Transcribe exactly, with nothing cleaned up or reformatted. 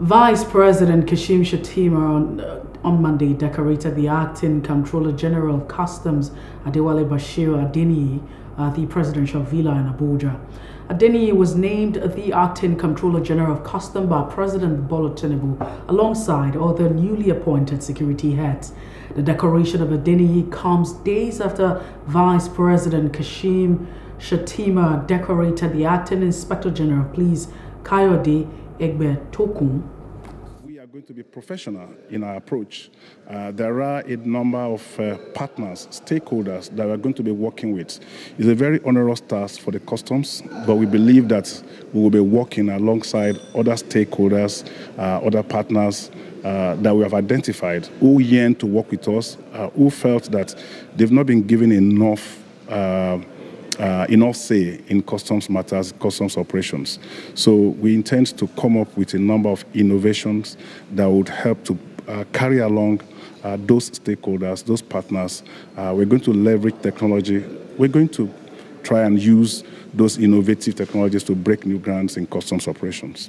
Vice President Kashim Shettima on, uh, on Monday decorated the acting Comptroller General Customs Adewale Bashir Adeniyi at the Presidential Villa in Abuja. Adeniyi was named the acting Comptroller General of Customs by President Bola Tinubu alongside other newly appointed security heads. The decoration of Adeniyi comes days after Vice President Kashim Shettima decorated the acting Inspector General of Police Kayode. We are going to be professional in our approach. Uh, there are a number of uh, partners, stakeholders that we are going to be working with. It's a very onerous task for the customs, but we believe that we will be working alongside other stakeholders, uh, other partners uh, that we have identified who yearn to work with us, uh, who felt that they've not been given enough uh, Uh, enough say in customs matters, customs operations. So we intend to come up with a number of innovations that would help to uh, carry along uh, those stakeholders, those partners. Uh, we're going to leverage technology. We're going to try and use those innovative technologies to break new grounds in customs operations.